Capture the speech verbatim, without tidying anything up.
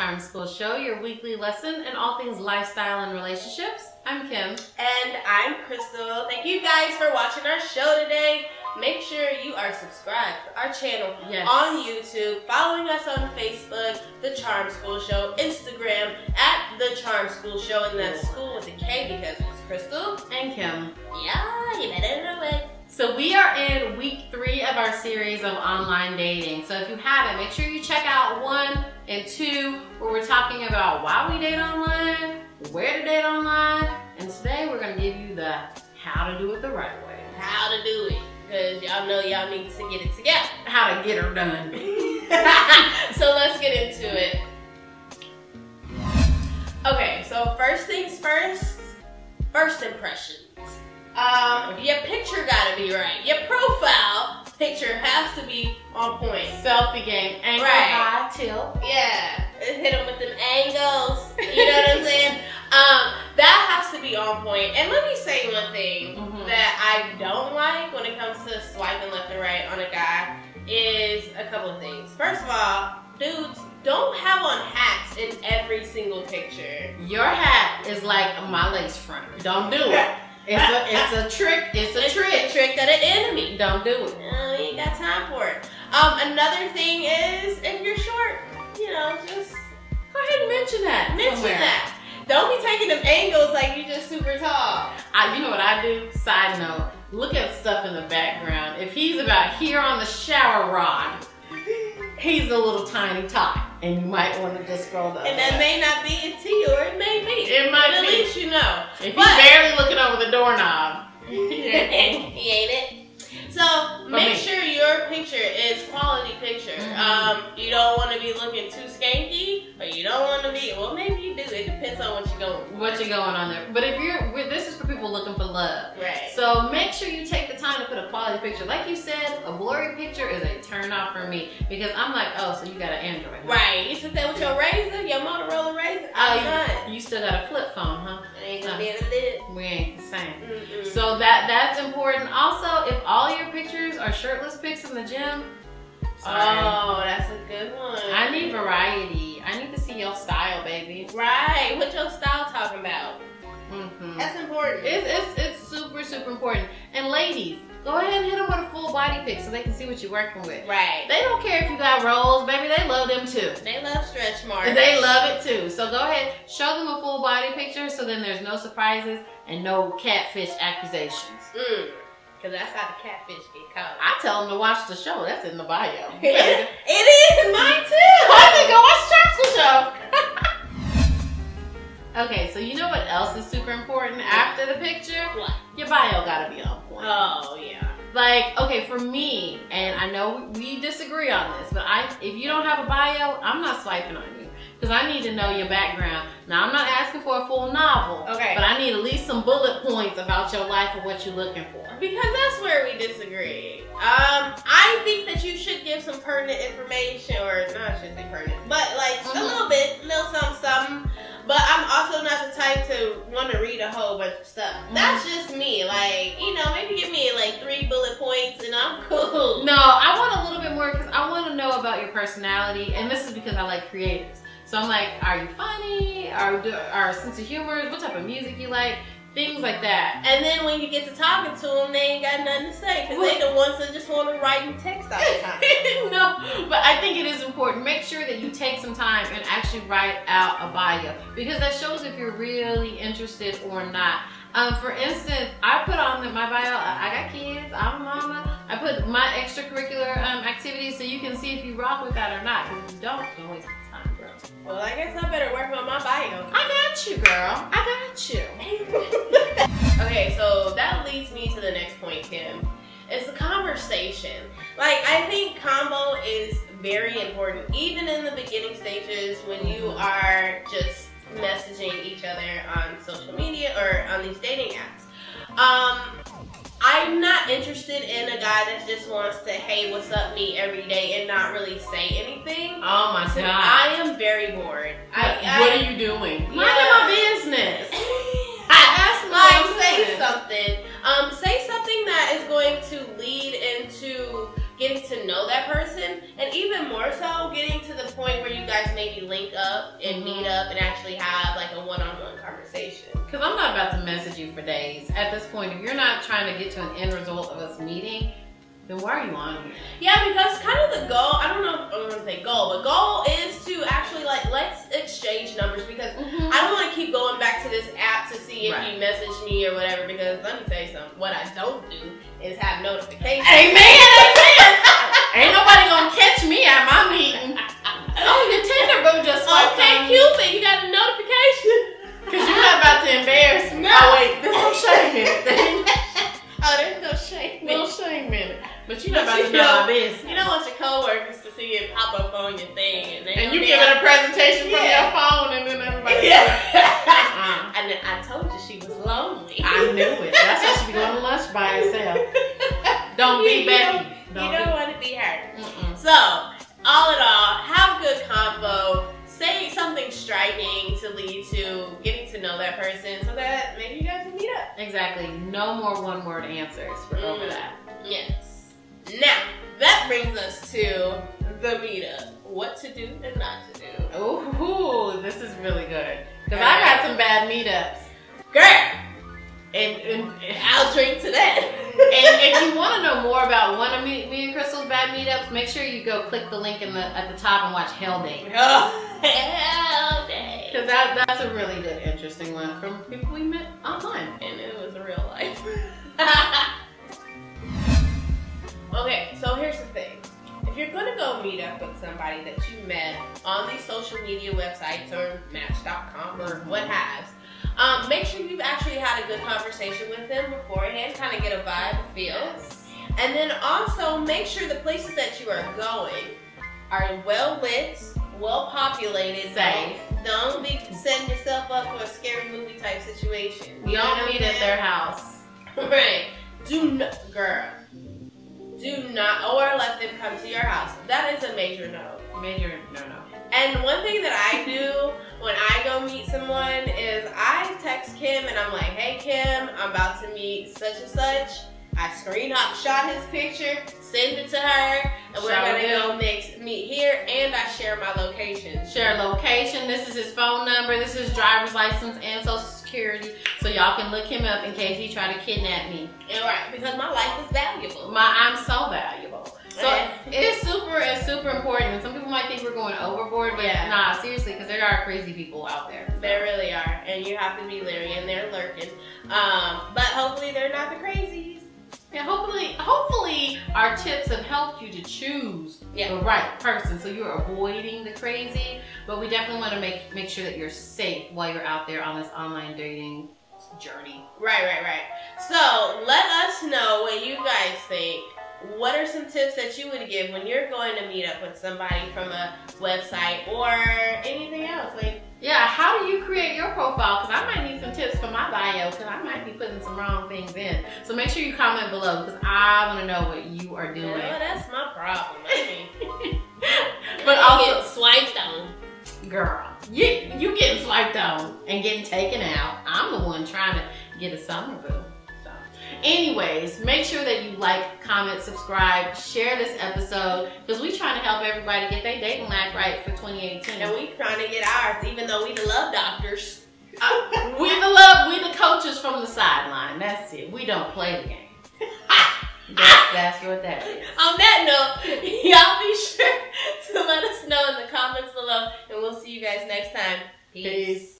Charm Skool Show, your weekly lesson in all things lifestyle and relationships. I'm Kim. And I'm Crystal. Thank you guys for watching our show today. Make sure you are subscribed to our channel yes. on YouTube, following us on Facebook, The Charm Skool Show, Instagram, at The Charm Skool Show, and that's school with a K because it's Crystal. And Kim. Yeah, you better know it. So we are in week three of our series of online dating. So if you haven't, make sure you check out one and two, where we're talking about why we date online, where to date online, and today we're gonna give you the how to do it the right way. How to do it. Because y'all know y'all need to get it together. How to get her done. So let's get into it. Okay, so first things first, first impressions. Um, your picture gotta be right. Your profile picture has to be on point. Selfie game. Angle right. high, tilt. Yeah. Hit them with them angles. You know what I'm saying? Um, that has to be on point. And let me say one thing mm-hmm. that I don't like when it comes to swiping left and right on a guy is a couple of things. First of all, dudes don't have on hats in every single picture. Your hat is like my lace front. Don't do it. It's a, it's a trick. It's a it's trick. A trick of the enemy. Don't do it. No, you ain't got time for it. Um, another thing is, if you're short, you know, just go ahead and mention that. Mention somewhere. that. Don't be taking them angles like you're just super tall. I, you know what I do? Side note, look at stuff in the background. If he's about here on the shower rod, he's a little tiny tot. And you might want to just scroll up. And that may not be a T, or it may be. It might but be. At least you know. If but, he's barely looking over the doorknob. He ain't it. So For make me. sure your picture is quality picture. Mm-hmm. Um, you don't want to be looking too skanky, or you don't want to be. Well, maybe you do. It depends on what you're going. What you're going on there. But if you're, this is for people looking for love. Right. So make sure you take the time to put a quality picture. Like you said, a blurry picture is a turn off for me because I'm like, oh, so you got an Android? Huh? Right. You sit there with your razor, your Motorola razor. Oh, you, you still got a flip phone, huh? I ain't gonna be able to live. We ain't the same. Mm-mm. So that that's important. Also, if all your pictures are shirtless pics in the gym. Sorry. Oh, that's a good one. I need variety. I need to see your style, baby. Right. What your style talking about? Mm-hmm. That's important. It's, it's it's super super important. And ladies, go ahead and hit them with a full body pic so they can see what you're working with. Right. They don't care if you got rolls, baby. They love them too. They love stretch marks. They love it too. So go ahead, show them a full body picture so then there's no surprises and no catfish accusations. Mm. Because that's how the catfish get caught. I tell them to watch the show. That's in the bio. It is. Mine too. I said go watch the Charm Skool Show. Okay, so you know what else is super important after the picture? What? Your bio got to be on point. Oh, yeah. Like, okay, for me, and I know we disagree on this, but I, if you don't have a bio, I'm not swiping on you. Because I need to know your background. Now, I'm not asking for a full novel. Okay. But I need at least some bullet points about your life and what you're looking for. Because that's where we disagree. Um, I think that you should give some pertinent information. Or, no, I shouldn't say pertinent. But, like, mm-hmm. a little bit. A little something, something. But I'm also not the type to want to read a whole bunch of stuff. Mm-hmm. That's just me. Like, you know, maybe give me, like, three bullet points and I'm cool. No, I want a little bit more because I want to know about your personality. And this is because I like creators. So I'm like, are you funny? Are our sense of humor? What type of music you like? Things like that. And then when you get to talking to them, they ain't got nothing to say because they the ones that just want to write and text all the time. No, but I think it is important. Make sure that you take some time and actually write out a bio because that shows if you're really interested or not. Um, for instance, I put on the, my bio, I got kids, I'm a mama. I put my extracurricular um, activities so you can see if you rock with that or not. Because if you don't, don't waste your time, girl. Well, I guess I better work on my bio. I got you, girl. I got you. Okay, so that leads me to the next point, Kim. It's the conversation. Like, I think combo is very important, even in the beginning stages when you are just messaging each other on social media or on these dating apps. Um, I'm not interested in a guy that just wants to, hey, what's up, me every day and not really say anything. Oh my God. I am very bored. What, I, what I, are you doing? Mind yeah. my business. I asked like, say something. Um, say something that is going to lead into getting to know that person, and even more so getting to the point where you guys maybe link up and meet up and actually have like a one-on-one conversation. Because I'm not about to message you for days. At this point, if you're not trying to get to an end result of us meeting, then why are you on here? Yeah, because kind of the goal, I don't know if I'm going to say goal, but goal is to actually, like, let's exchange numbers, because mm-hmm. I don't want to keep going back to this app to see if right. you message me or whatever, because let me tell you something, what I don't do is have notifications. Amen, amen. Ain't nobody going to catch me at my meeting. Oh, your Tinder boo just swiped. Okay, Cupid, you got a notification. Because you're not about to embarrass me. No. Oh, wait, there's no shame in it. Oh, there's no shame in it. No shame in it. But you know about to know my business. You don't want your coworkers to see it pop up on your thing. And, they and you giving a presentation from yeah. your phone, and then everybody. Yeah. uh-uh. And then I told you she was lonely. I knew it. That's why she be going to lunch by herself. Don't be Becky. You don't, don't want to be her. Mm-mm. So, all in all, have a good combo. Say something striking to lead to getting to know that person so that maybe you guys can meet up. Exactly. No more one-word answers. We're mm. over that. Yes. Now, that brings us to the meetup. What to do and not to do. Ooh, this is really good. Because I got some bad meetups. Girl! And, and I'll drink to that. And if you want to know more about one of me, me and Crystal's bad meetups, make sure you go click the link in the, at the top and watch Hell Day. Oh, Hell Day. Because that, that's a really good, interesting one from people we met online. And it was real life. Okay, so here's the thing. If you're going to go meet up with somebody that you met on these social media websites or match dot com or what have, um, make sure you've actually had a good conversation with them beforehand, kind of get a vibe, a feel. Yes. And then also make sure the places that you are going are well lit, well populated, safe. Don't be setting yourself up for a scary movie type situation. You don't meet at their house. Right. Do not, girl. Do not, or let them come to your house. That is a major no. Major no, no. And one thing that I do when I go meet someone is I text Kim and I'm like, hey Kim, I'm about to meet such and such. I screen shot his picture, send it to her, and we're gonna go next meet here, and I share my location. Share location, this is his phone number, this is driver's license and social security, so y'all can look him up in case he try to kidnap me. All right, because my life is valuable. My I'm so valuable. So yeah. it's super, it's super important. And some people might think we're going overboard, but yeah. nah, seriously, because there are crazy people out there. So. There really are, and you have to be leery, and they're lurking. Um, but hopefully they're not the crazies. And hopefully, hopefully our tips have helped you to choose yeah. the right person, so you're avoiding the crazy. But we definitely want to make make sure that you're safe while you're out there on this online dating journey. Right, right, right. So let us know what you guys think. What are some tips that you would give when you're going to meet up with somebody from a website or anything else? Like, yeah, how do you create your profile? Because I might need some tips for my bio, because I might be putting some wrong things in. So make sure you comment below, because I want to know what you are doing. Well, that's my problem. I mean, but I'll get swiped on. Girl, you, you getting swiped on and getting taken out. I'm the one trying to get a summer boo. Anyways, make sure that you like, comment, subscribe, share this episode, because we're trying to help everybody get their dating life right for twenty eighteen. And we're trying to get ours, even though we the love doctors. Uh, we the love, we the coaches from the sideline. That's it. We don't play the game. That's, that's what that is. On that note, y'all be sure to let us know in the comments below, and we'll see you guys next time. Peace. Peace.